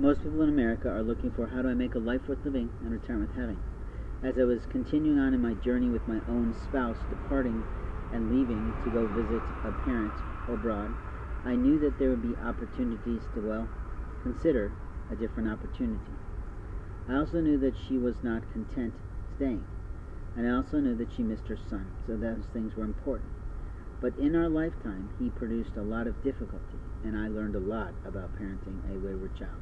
Most people in America are looking for how do I make a life worth living and return with heaven. As I was continuing on in my journey with my own spouse, departing and leaving to go visit a parent abroad, I knew that there would be opportunities to, well, consider a different opportunity. I also knew that she was not content staying, and I also knew that she missed her son, so those things were important. But in our lifetime, he produced a lot of difficulty, and I learned a lot about parenting a wayward child.